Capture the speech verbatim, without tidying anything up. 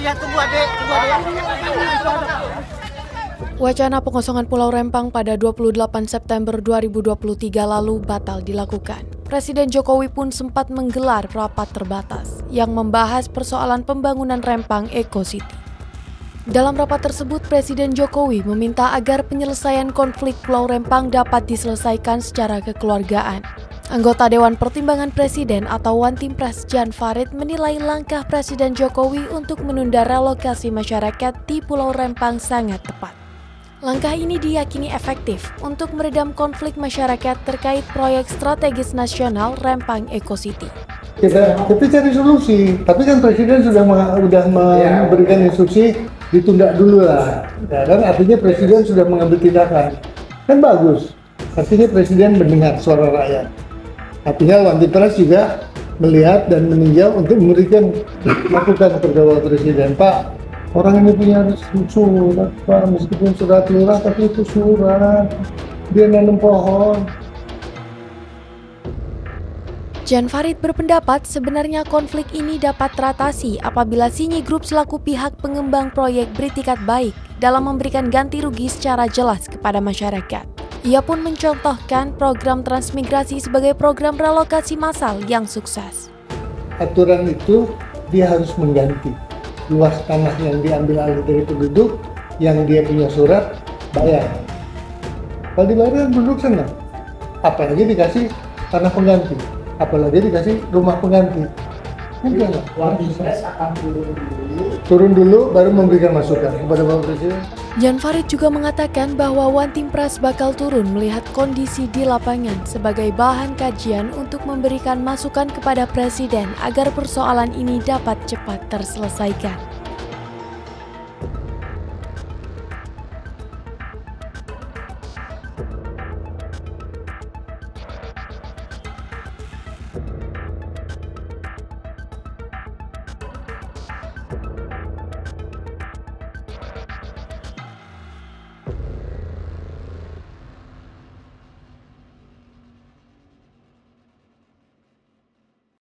Ya, tunggu adik, tunggu adik. Wacana pengosongan Pulau Rempang pada dua puluh delapan September dua ribu dua puluh tiga lalu batal dilakukan. Presiden Jokowi pun sempat menggelar rapat terbatas yang membahas persoalan pembangunan Rempang Eco City. Dalam rapat tersebut, Presiden Jokowi meminta agar penyelesaian konflik Pulau Rempang dapat diselesaikan secara kekeluargaan. Anggota Dewan Pertimbangan Presiden atau Wantimpres Djan Faridz menilai langkah Presiden Jokowi untuk menunda relokasi masyarakat di Pulau Rempang sangat tepat. Langkah ini diyakini efektif untuk meredam konflik masyarakat terkait proyek strategis nasional Rempang Eco City. Kita, kita cari solusi, tapi kan Presiden sudah sudah memberikan instruksi ditunda dulu lah. Ya, dan artinya Presiden sudah mengambil tindakan, kan bagus. Artinya Presiden mendengar suara rakyat. Artinya Wantimpres juga melihat dan meninjau untuk memberikan masukan kepada Presiden, Pak. Orang ini punya surat, Pak, meskipun surat lurah, tapi itu surat. Dia nanam pohon. Djan Faridz berpendapat sebenarnya konflik ini dapat teratasi apabila Xinyi Group selaku pihak pengembang proyek beritikat baik dalam memberikan ganti rugi secara jelas kepada masyarakat. Ia pun mencontohkan program transmigrasi sebagai program relokasi massal yang sukses. Aturan itu dia harus mengganti. Luas tanah yang diambil alih dari penduduk yang dia punya surat bayar. Kalau dibayar penduduk senang, apalagi dikasih tanah pengganti, apalagi dikasih rumah pengganti. Ini Wantimpres akan turun dulu. Turun dulu baru memberikan masukan kepada Bapak Presiden. Djan Faridz juga mengatakan bahwa Wantimpres bakal turun melihat kondisi di lapangan sebagai bahan kajian untuk memberikan masukan kepada Presiden agar persoalan ini dapat cepat terselesaikan.